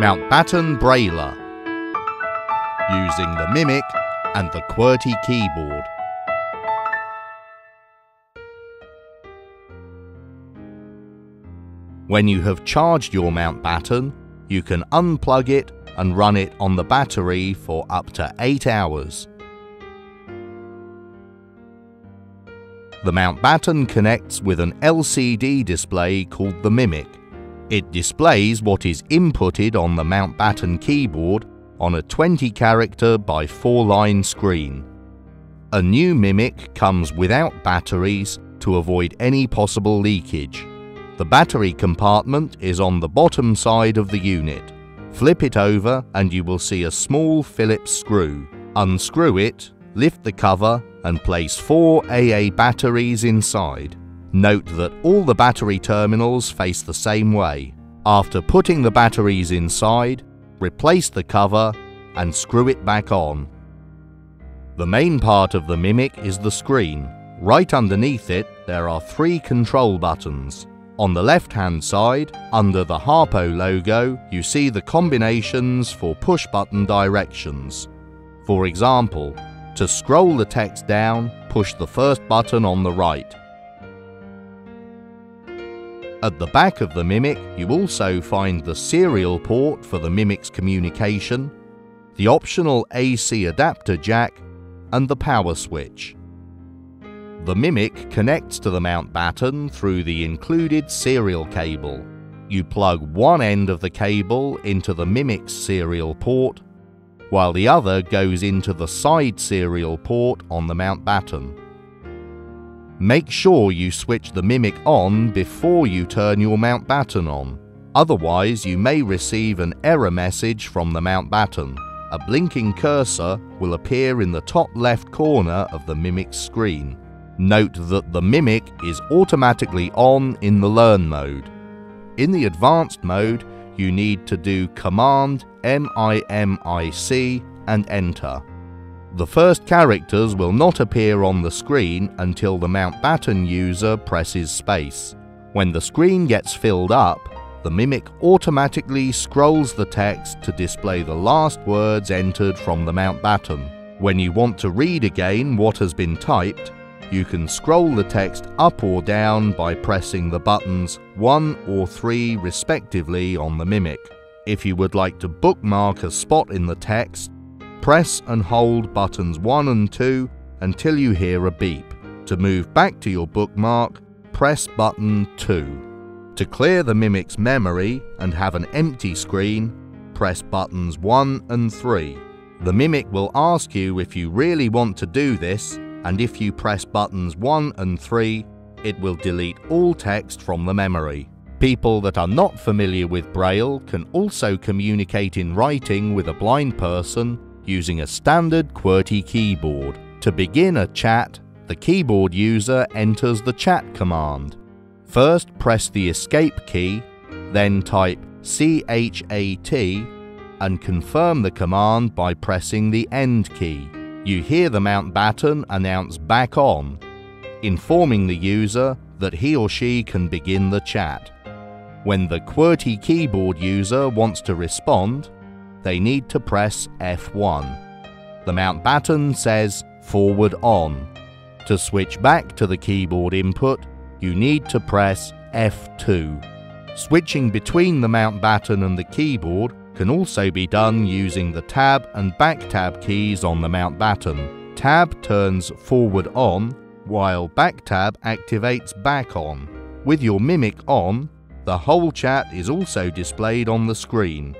Mountbatten Brailler, using the Mimic and the QWERTY keyboard. When you have charged your Mountbatten, you can unplug it and run it on the battery for up to 8 hours. The Mountbatten connects with an LCD display called the Mimic. It displays what is inputted on the Mountbatten keyboard on a 20-character by 4-line screen. A new Mimic comes without batteries to avoid any possible leakage. The battery compartment is on the bottom side of the unit. Flip it over and you will see a small Phillips screw. Unscrew it, lift the cover and place 4 AA batteries inside. Note that all the battery terminals face the same way. After putting the batteries inside, replace the cover and screw it back on. The main part of the Mimic is the screen. Right underneath it, there are 3 control buttons. On the left-hand side, under the Harpo logo, you see the combinations for push-button directions. For example, to scroll the text down, push the first button on the right. At the back of the Mimic, you also find the serial port for the Mimic's communication, the optional AC adapter jack, and the power switch. The Mimic connects to the Mountbatten through the included serial cable. You plug one end of the cable into the Mimic's serial port, while the other goes into the side serial port on the Mountbatten. Make sure you switch the Mimic on before you turn your Mountbatten on. Otherwise, you may receive an error message from the Mountbatten. A blinking cursor will appear in the top left corner of the Mimic's screen. Note that the Mimic is automatically on in the Learn mode. In the Advanced mode, you need to do Command MIMIC and Enter. The first characters will not appear on the screen until the Mountbatten user presses space. When the screen gets filled up, the Mimic automatically scrolls the text to display the last words entered from the Mountbatten. When you want to read again what has been typed, you can scroll the text up or down by pressing the buttons 1 or 3 respectively on the Mimic. If you would like to bookmark a spot in the text, press and hold buttons 1 and 2 until you hear a beep. To move back to your bookmark, press button 2. To clear the Mimic's memory and have an empty screen, press buttons 1 and 3. The Mimic will ask you if you really want to do this, and if you press buttons 1 and 3, it will delete all text from the memory. People that are not familiar with Braille can also communicate in writing with a blind person using a standard QWERTY keyboard. To begin a chat, the keyboard user enters the chat command. First, press the escape key, then type CHAT and confirm the command by pressing the end key. You hear the Mountbatten announce "back on," informing the user that he or she can begin the chat. When the QWERTY keyboard user wants to respond, they need to press F1. The Mountbatten says "forward on." To switch back to the keyboard input, you need to press F2. Switching between the Mountbatten and the keyboard can also be done using the Tab and Back Tab keys on the Mountbatten. Tab turns forward on, while Back Tab activates back on. With your Mimic on, the whole chat is also displayed on the screen.